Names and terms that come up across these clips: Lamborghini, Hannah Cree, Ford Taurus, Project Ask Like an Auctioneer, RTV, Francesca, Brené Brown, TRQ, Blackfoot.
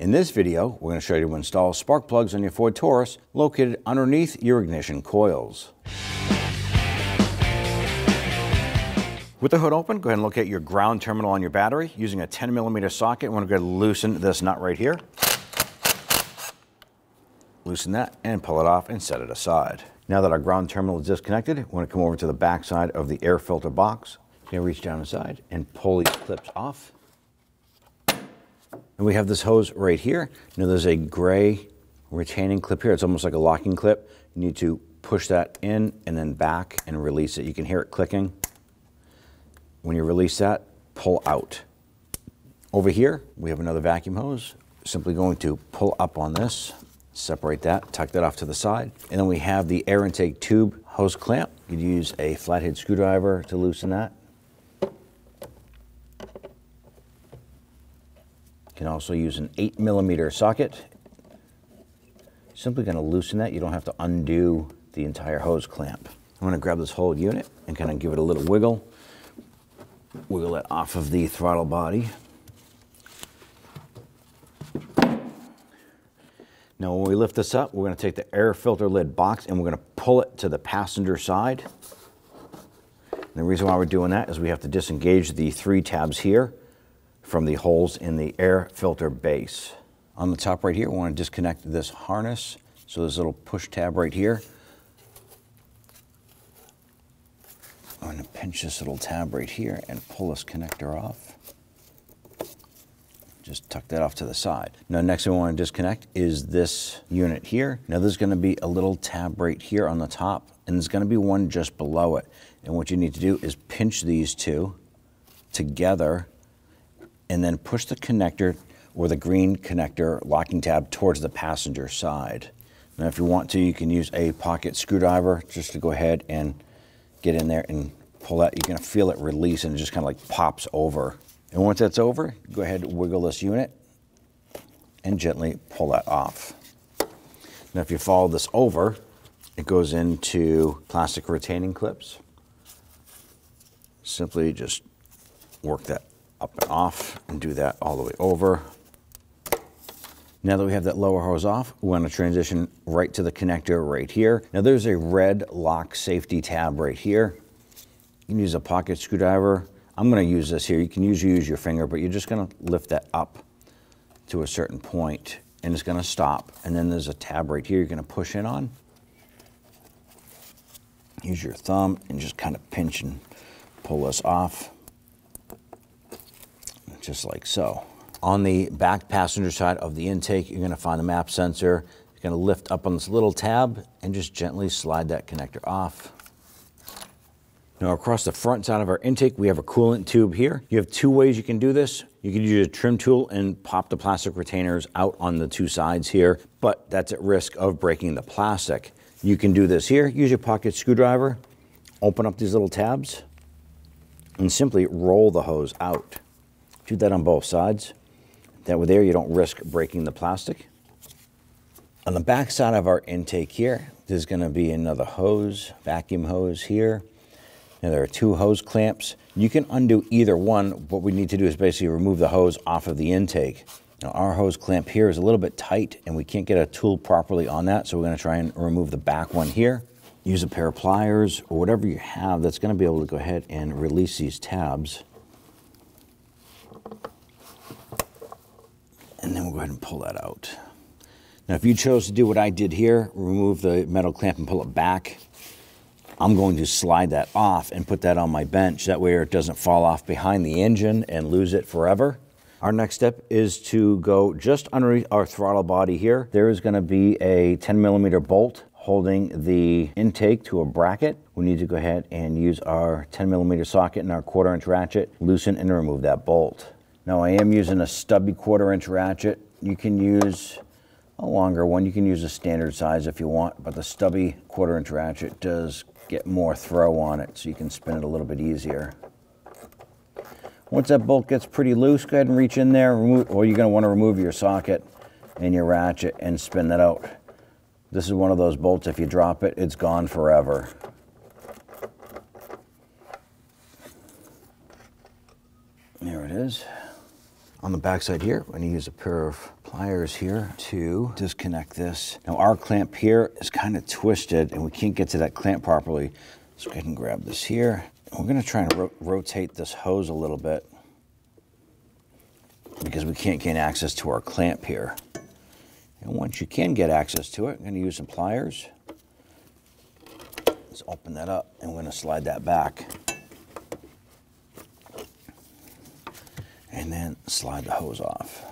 In this video, we're going to show you how to install spark plugs on your Ford Taurus located underneath your ignition coils. With the hood open, go ahead and locate your ground terminal on your battery using a 10mm socket. We're going to go ahead and loosen this nut right here. Loosen that and pull it off and set it aside. Now that our ground terminal is disconnected, we're going to come over to the back side of the air filter box. You're going to reach down inside and pull these clips off. And we have this hose right here. Now there's a gray retaining clip here. It's almost like a locking clip. You need to push that in and then back and release it. You can hear it clicking. When you release that, pull out. Over here, we have another vacuum hose. Simply going to pull up on this, separate that, tuck that off to the side. And then we have the air intake tube hose clamp. You could use a flathead screwdriver to loosen that. You can also use an 8mm socket. Simply going to loosen that. You don't have to undo the entire hose clamp. I'm going to grab this whole unit and kind of give it a little wiggle. Wiggle it off of the throttle body. Now when we lift this up, we're going to take the air filter lid box and we're going to pull it to the passenger side. And the reason why we're doing that is we have to disengage the three tabs here from the holes in the air filter base. On the top right here, we want to disconnect this harness. So this little push tab right here. I'm going to pinch this little tab right here and pull this connector off. Just tuck that off to the side. Now next thing we want to disconnect is this unit here. Now there's going to be a little tab right here on the top and there's going to be one just below it. And what you need to do is pinch these two together and then push the connector or the green connector locking tab towards the passenger side. Now if you want to, you can use a pocket screwdriver just to go ahead and get in there and pull out. You're gonna feel it release and it just kind of like pops over. And once that's over, go ahead and wiggle this unit and gently pull that off. Now if you follow this over, it goes into plastic retaining clips. Simply just work that up and off and do that all the way over. Now that we have that lower hose off, we want to transition right to the connector right here. Now there's a red lock safety tab right here. You can use a pocket screwdriver. I'm going to use this here. You can usually use your finger, but you're just going to lift that up to a certain point and it's going to stop. And then there's a tab right here you're going to push in on. Use your thumb and just kind of pinch and pull this off. Just like so. On the back passenger side of the intake, you're going to find the MAP sensor. You're going to lift up on this little tab and just gently slide that connector off. Now across the front side of our intake, we have a coolant tube here. You have two ways you can do this. You can use a trim tool and pop the plastic retainers out on the two sides here, but that's at risk of breaking the plastic. You can do this here. Use your pocket screwdriver, open up these little tabs, and simply roll the hose out. Do that on both sides. That way there, you don't risk breaking the plastic. On the back side of our intake here, there's gonna be another hose, vacuum hose here. Now there are two hose clamps. You can undo either one. What we need to do is basically remove the hose off of the intake. Now our hose clamp here is a little bit tight and we can't get a tool properly on that. So we're gonna try and remove the back one here. Use a pair of pliers or whatever you have that's gonna be able to go ahead and release these tabs. And then we'll go ahead and pull that out. Now, if you chose to do what I did here, remove the metal clamp and pull it back, I'm going to slide that off and put that on my bench. That way it doesn't fall off behind the engine and lose it forever. Our next step is to go just underneath our throttle body here. There is gonna be a 10mm bolt holding the intake to a bracket. We need to go ahead and use our 10mm socket and our 1/4-inch ratchet, loosen and remove that bolt. Now I am using a stubby 1/4-inch ratchet. You can use a longer one. You can use a standard size if you want, but the stubby 1/4-inch ratchet does get more throw on it, so you can spin it a little bit easier. Once that bolt gets pretty loose, go ahead and reach in there, remove, or you're gonna wanna remove your socket and your ratchet and spin that out. This is one of those bolts, if you drop it, it's gone forever. There it is. On the back side here, I'm going to use a pair of pliers here to disconnect this. Now our clamp here is kind of twisted and we can't get to that clamp properly. So I can grab this here. We're going to try and rotate this hose a little bit because we can't gain access to our clamp here. And once you can get access to it, I'm going to use some pliers. Let's open that up and we're going to slide that back. And then slide the hose off.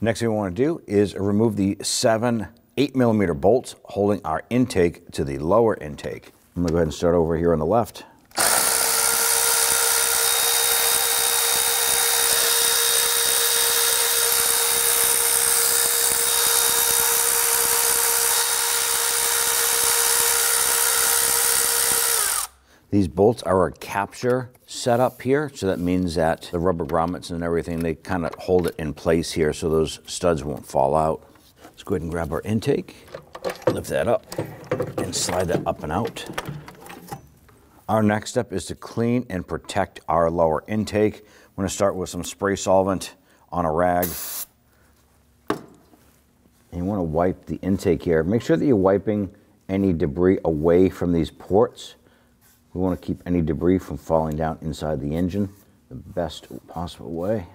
Next thing we want to do is remove the 7 8mm bolts holding our intake to the lower intake. I'm going to go ahead and start over here on the left. These bolts are a capture setup here, so that means that the rubber grommets and everything, they kind of hold it in place here so those studs won't fall out. Let's go ahead and grab our intake, lift that up, and slide that up and out. Our next step is to clean and protect our lower intake. I'm going to start with some spray solvent on a rag. And you want to wipe the intake here. Make sure that you're wiping any debris away from these ports. We want to keep any debris from falling down inside the engine the best possible way.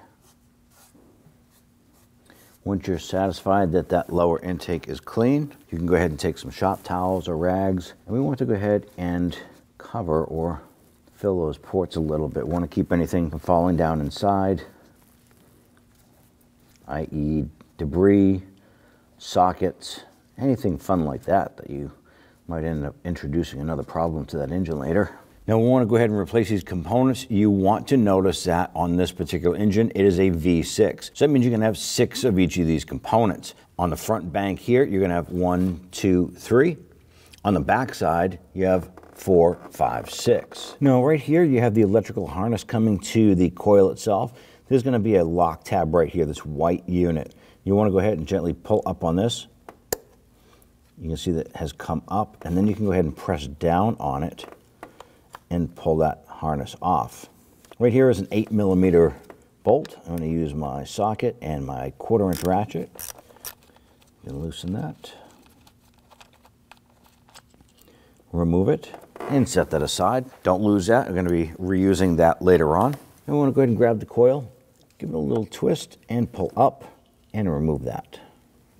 Once you're satisfied that that lower intake is clean, you can go ahead and take some shop towels or rags, and we want to go ahead and cover or fill those ports a little bit. We want to keep anything from falling down inside, i.e. debris, sockets, anything fun like that that you might end up introducing another problem to that engine later. Now we want to go ahead and replace these components. You want to notice that on this particular engine, it is a V6. So that means you're going to have 6 of each of these components. On the front bank here, you're going to have 1, 2, 3. On the back side, you have 4, 5, 6. Now right here, you have the electrical harness coming to the coil itself. There's going to be a lock tab right here, this white unit. You want to go ahead and gently pull up on this. You can see that it has come up, and then you can go ahead and press down on it and pull that harness off. Right here is an 8mm bolt. I'm going to use my socket and my 1/4-inch ratchet. I'm going to loosen that, remove it, and set that aside. Don't lose that. We're going to be reusing that later on. And we want to go ahead and grab the coil, give it a little twist, and pull up and remove that.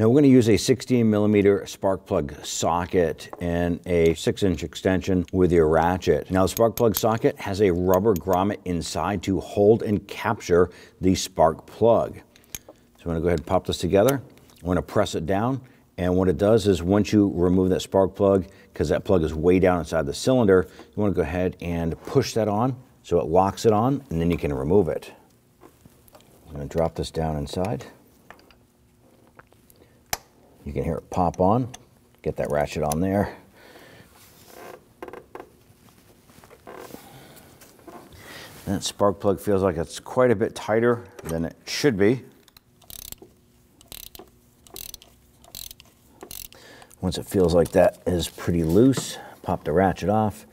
Now we're going to use a 16mm spark plug socket and a 6-inch extension with your ratchet. Now the spark plug socket has a rubber grommet inside to hold and capture the spark plug. So I'm going to go ahead and pop this together. I'm going to press it down, and what it does is once you remove that spark plug, because that plug is way down inside the cylinder, you want to go ahead and push that on so it locks it on, and then you can remove it. I'm going to drop this down inside. You can hear it pop on, get that ratchet on there. That spark plug feels like it's quite a bit tighter than it should be. Once it feels like that is pretty loose, pop the ratchet off,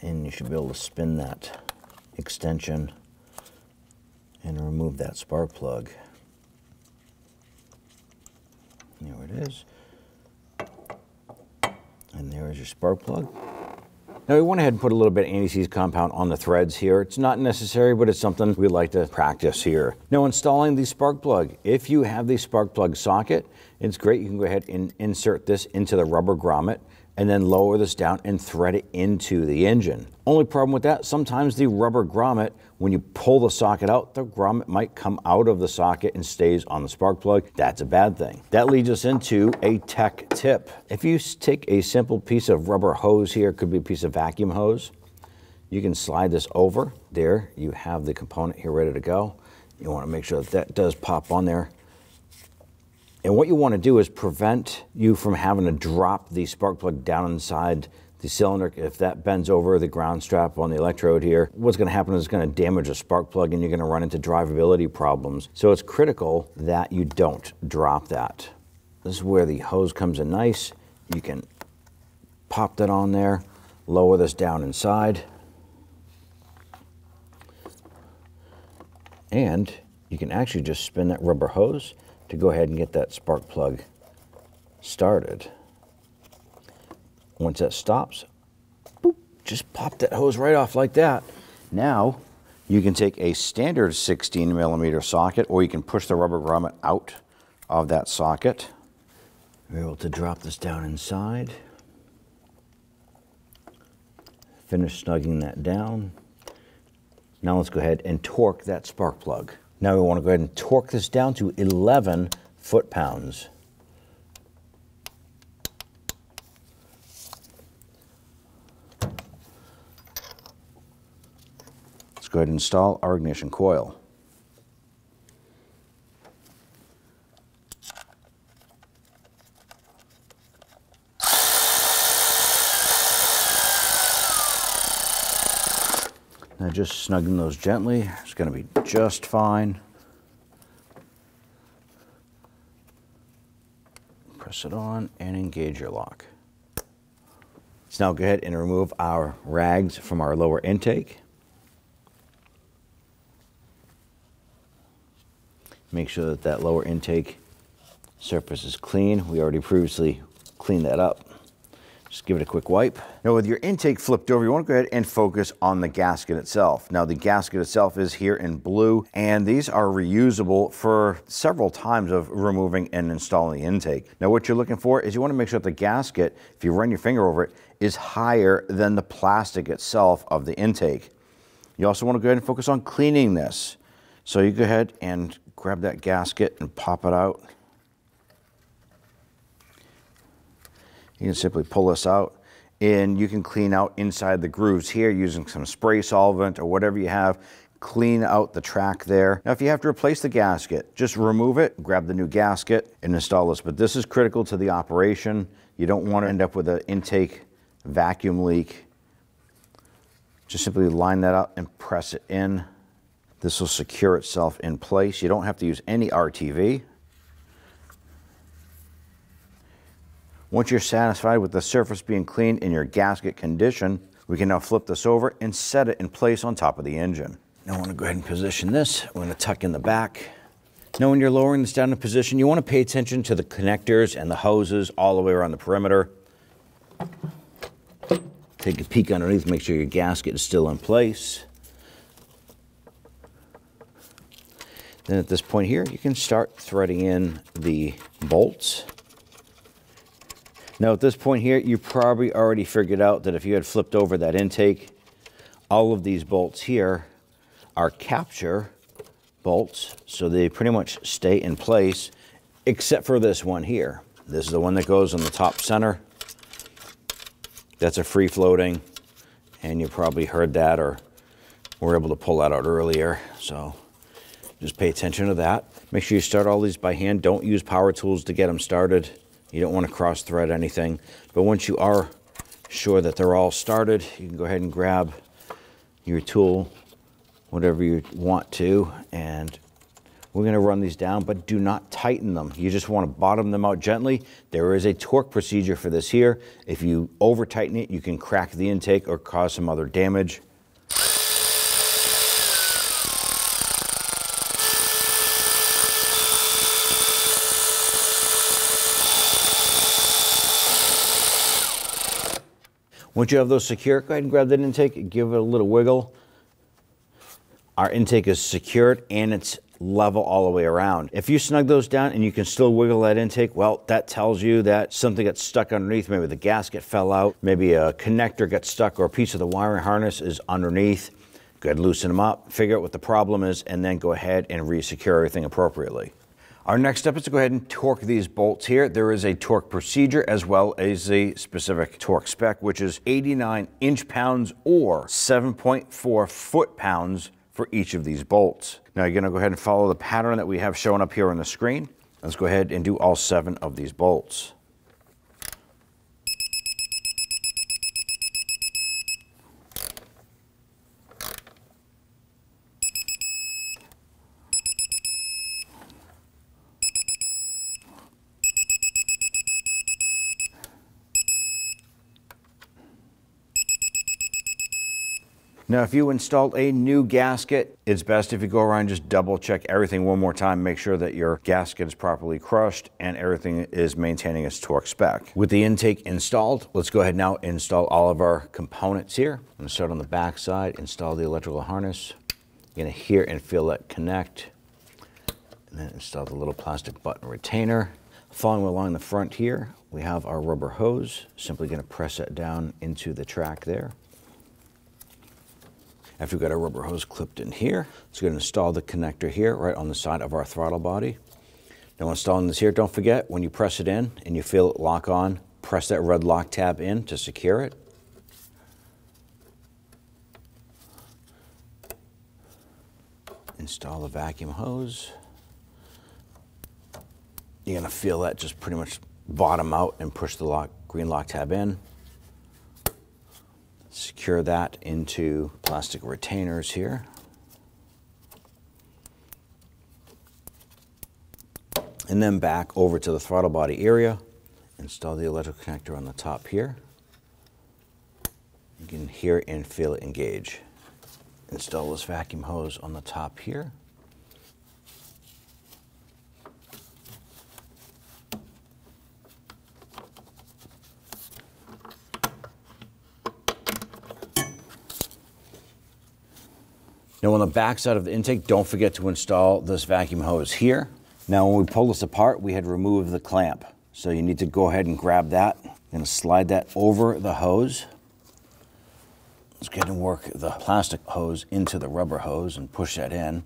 and you should be able to spin that extension and remove that spark plug. There it is. And there is your spark plug. Now we went ahead and put a little bit of anti-seize compound on the threads here. It's not necessary, but it's something we like to practice here. Now installing the spark plug. If you have the spark plug socket, it's great. You can go ahead and insert this into the rubber grommet and then lower this down and thread it into the engine. Only problem with that, sometimes the rubber grommet, when you pull the socket out, the grommet might come out of the socket and stays on the spark plug. That's a bad thing. That leads us into a tech tip. If you take a simple piece of rubber hose here, could be a piece of vacuum hose, you can slide this over. There, you have the component here ready to go. You wanna make sure that that does pop on there. And what you want to do is prevent you from having to drop the spark plug down inside the cylinder. If that bends over the ground strap on the electrode here, what's going to happen is it's going to damage the spark plug and you're going to run into drivability problems. So it's critical that you don't drop that. This is where the hose comes in nice. You can pop that on there, lower this down inside, and you can actually just spin that rubber hose to go ahead and get that spark plug started. Once that stops, boop, just pop that hose right off like that. Now you can take a standard 16mm socket, or you can push the rubber grommet out of that socket. We're able to drop this down inside, finish snugging that down. Now let's go ahead and torque that spark plug. Now we want to go ahead and torque this down to 11 foot-pounds. Let's go ahead and install our ignition coil. Now just snugging those gently, it's going to be just fine. Press it on and engage your lock. Let's now go ahead and remove our rags from our lower intake. Make sure that that lower intake surface is clean. We already previously cleaned that up. Just give it a quick wipe. Now with your intake flipped over, you want to go ahead and focus on the gasket itself. Now the gasket itself is here in blue, and these are reusable for several times of removing and installing the intake. Now what you're looking for is you want to make sure that the gasket, if you run your finger over it, is higher than the plastic itself of the intake. You also want to go ahead and focus on cleaning this. So you go ahead and grab that gasket and pop it out. You can simply pull this out, and you can clean out inside the grooves here using some spray solvent or whatever you have. Clean out the track there. Now, if you have to replace the gasket, just remove it, grab the new gasket, and install this. But this is critical to the operation. You don't want to end up with an intake vacuum leak. Just simply line that up and press it in. This will secure itself in place. You don't have to use any RTV. Once you're satisfied with the surface being cleaned and your gasket condition, we can now flip this over and set it in place on top of the engine. Now I want to go ahead and position this. I'm going to tuck in the back. Now when you're lowering this down to position, you want to pay attention to the connectors and the hoses all the way around the perimeter. Take a peek underneath, make sure your gasket is still in place. Then at this point here, you can start threading in the bolts. Now at this point here, you probably already figured out that if you had flipped over that intake, all of these bolts here are capture bolts, so they pretty much stay in place, except for this one here. This is the one that goes on the top center. That's a free floating, and you probably heard that or were able to pull that out earlier, so just pay attention to that. Make sure you start all these by hand. Don't use power tools to get them started. You don't want to cross-thread anything, but once you are sure that they're all started, you can go ahead and grab your tool, whatever you want to, and we're going to run these down, but do not tighten them. You just want to bottom them out gently. There is a torque procedure for this here. If you over-tighten it, you can crack the intake or cause some other damage. Once you have those secure, go ahead and grab that intake, give it a little wiggle. Our intake is secured and it's level all the way around. If you snug those down and you can still wiggle that intake, well, that tells you that something got stuck underneath. Maybe the gasket fell out, maybe a connector got stuck, or a piece of the wiring harness is underneath. Go ahead and loosen them up, figure out what the problem is, and then go ahead and re-secure everything appropriately. Our next step is to go ahead and torque these bolts here. There is a torque procedure as well as a specific torque spec, which is 89 inch-pounds or 7.4 foot-pounds for each of these bolts. Now you're gonna go ahead and follow the pattern that we have shown up here on the screen. Let's go ahead and do all 7 of these bolts. Now, if you installed a new gasket, it's best if you go around and just double check everything one more time, make sure that your gasket is properly crushed and everything is maintaining its torque spec. With the intake installed, let's go ahead now install all of our components here. I'm gonna start on the back side, install the electrical harness. You're gonna hear and feel that connect. And then install the little plastic button retainer. Following along the front here, we have our rubber hose. Simply gonna press that down into the track there. After we've got our rubber hose clipped in here, it's going to install the connector here right on the side of our throttle body. Now installing this here, don't forget when you press it in and you feel it lock on, press that red lock tab in to secure it. Install the vacuum hose. You're going to feel that just pretty much bottom out and push the green lock tab in. Secure that into plastic retainers here. And then back over to the throttle body area. Install the electrical connector on the top here. You can hear and feel it engage. Install this vacuum hose on the top here. Now on the back side of the intake, don't forget to install this vacuum hose here. Now when we pull this apart, we had removed the clamp. So you need to go ahead and grab that. I'm gonna slide that over the hose. Let's go ahead and work the plastic hose into the rubber hose and push that in.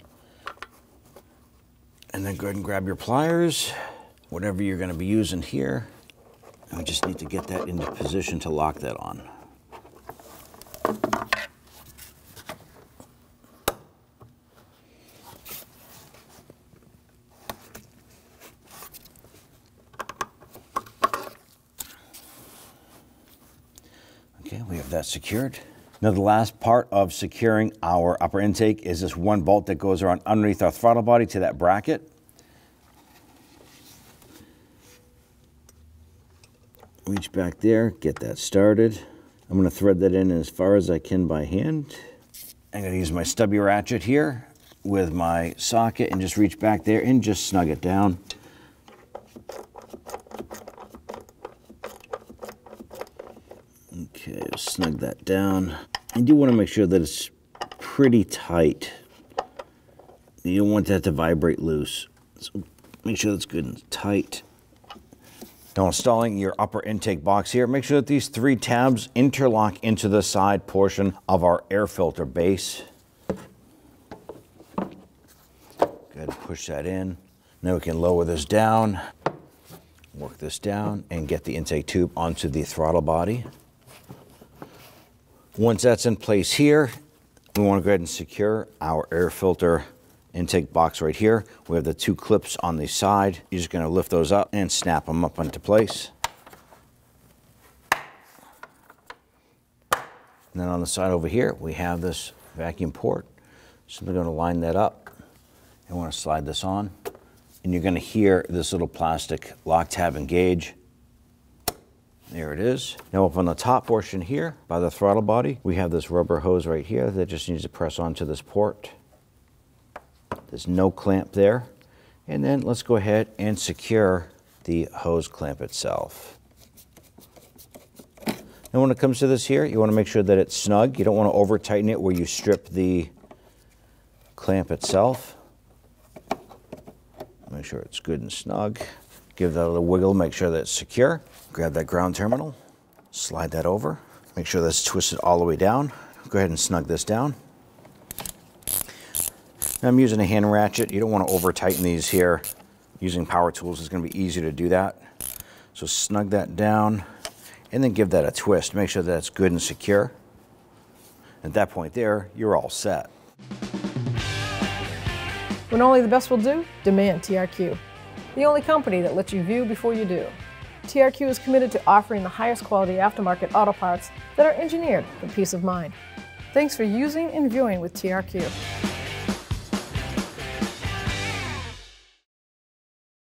And then go ahead and grab your pliers, whatever you're gonna be using here. And we just need to get that into position to lock that on. Okay, we have that secured. Now the last part of securing our upper intake is this one bolt that goes around underneath our throttle body to that bracket. Reach back there, get that started. I'm gonna thread that in as far as I can by hand. I'm gonna use my stubby ratchet here with my socket and just reach back there and just snug it down. Okay, snug that down. You do want to make sure that it's pretty tight. You don't want that to vibrate loose. So make sure that's good and tight. Now installing your upper intake box here, make sure that these three tabs interlock into the side portion of our air filter base. Go ahead and push that in. Now we can lower this down, work this down, and get the intake tube onto the throttle body. Once that's in place here, we want to go ahead and secure our air filter intake box right here. We have the two clips on the side. You're just going to lift those up and snap them up into place. And then on the side over here, we have this vacuum port. So we're going to line that up and want to slide this on. And you're going to hear this little plastic lock tab engage. There it is. Now up on the top portion here by the throttle body, we have this rubber hose right here that just needs to press onto this port. There's no clamp there. And then let's go ahead and secure the hose clamp itself. Now when it comes to this here, you want to make sure that it's snug. You don't want to over tighten it where you strip the clamp itself. Make sure it's good and snug. Give that a little wiggle, make sure that it's secure. Grab that ground terminal, slide that over. Make sure that's twisted all the way down. Go ahead and snug this down. Now I'm using a hand ratchet. You don't want to over tighten these here. Using power tools is going to be easy to do that. So snug that down and then give that a twist. Make sure that's good and secure. At that point there, you're all set. When only the best will do, demand TRQ. The only company that lets you view before you do. TRQ is committed to offering the highest quality aftermarket auto parts that are engineered for peace of mind. Thanks for using and viewing with TRQ.